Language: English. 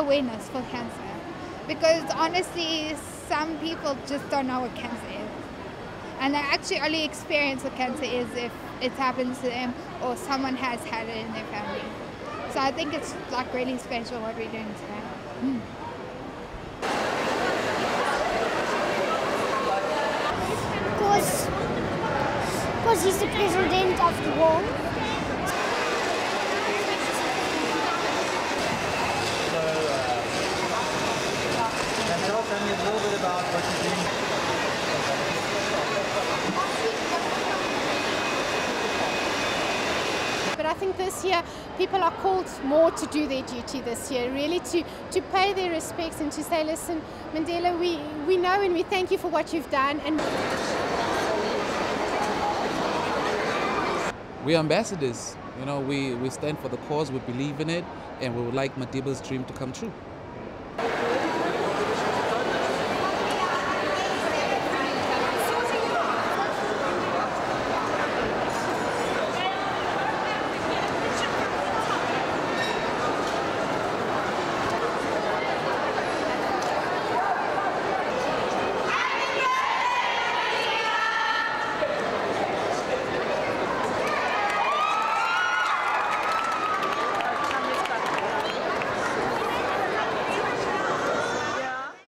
awareness for cancer, because honestly some people just don't know what cancer is, and they actually only experience what cancer is if it happens to them or someone has had it in their family. So I think it's like really special what we're doing today. Because he's the president of the world. So, tell me a little bit about what you're doing. But I think this year people are called more to do their duty this year, really to pay their respects and to say, listen, Mandela, we know and we thank you for what you've done. And we're ambassadors, you know, we stand for the cause, we believe in it, and we would like Madiba's dream to come true.